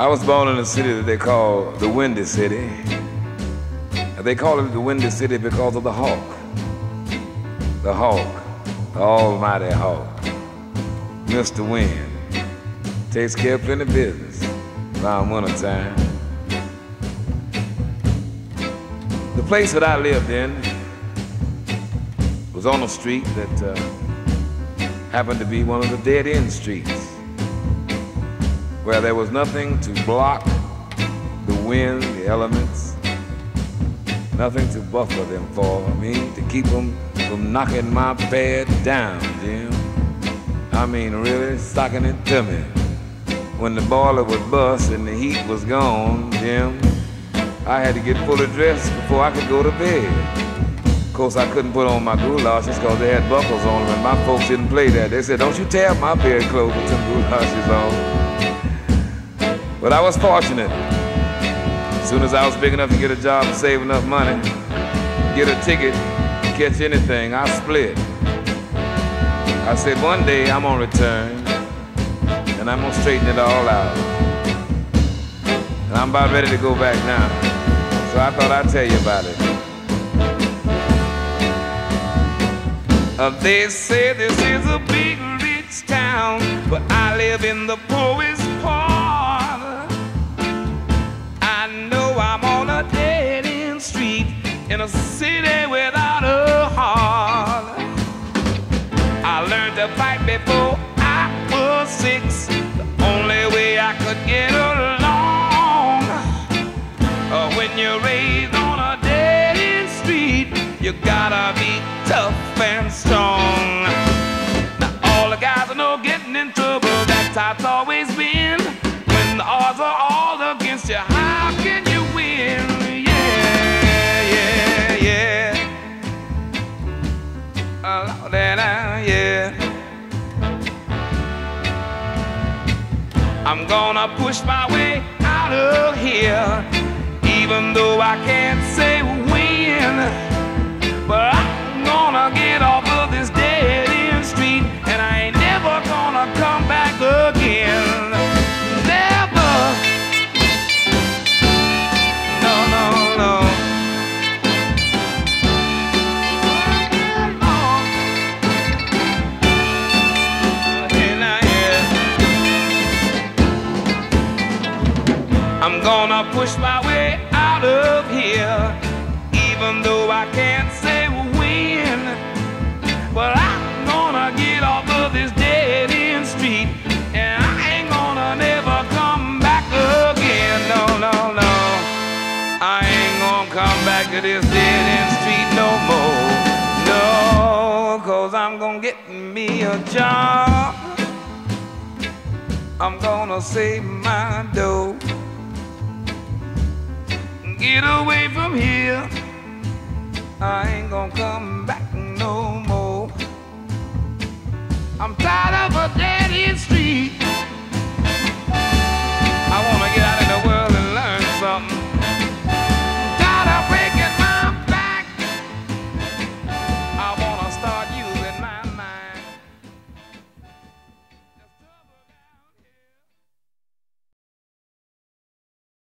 I was born in a city that they call the Windy City. They call it the Windy City because of the hawk. The hawk, the almighty hawk, Mr. Wind. Takes care of plenty of business around winter time. The place that I lived in was on a street that happened to be one of the dead-end streets, where there was nothing to block the wind, the elements, nothing to buffer them for me, to keep them from knocking my bed down, Jim. I mean, really stocking it to me. When the boiler would bust and the heat was gone, Jim, I had to get fully dressed before I could go to bed. Of course, I couldn't put on my goulashes because they had buckles on them, and my folks didn't play that. They said, "Don't you tear my bed clothes with them goulashes on." But I was fortunate. As soon as I was big enough to get a job and save enough money, get a ticket, catch anything, I split. I said, one day I'm gonna return and I'm gonna straighten it all out. And I'm about ready to go back now, so I thought I'd tell you about it. They say this is a big, rich town, but I live in the poorest part. I know I'm on a dead-end street in a city without a heart. I learned to fight before I was 6. The only way I could get along. When you're raised on a dead-end street, you gotta be tough and strong. Now all the guys I know getting in trouble, that's how it's always been. When the odds are all against you, how can you win? Yeah, yeah, yeah. I'm gonna push my way out of here, even though I can't say when. But I'm gonna get off of this dead-end street, and I ain't never gonna come back again. Never. No, no, no. And I'm gonna push my way out of here, even though I can't say when. But I'm gonna get off of this dead-end street, and I ain't gonna never come back again. No, no, no. I ain't gonna come back to this dead-end street no more. No, 'cause I'm gonna get me a job. I'm gonna save my dough. Get away from here, I ain't gonna come back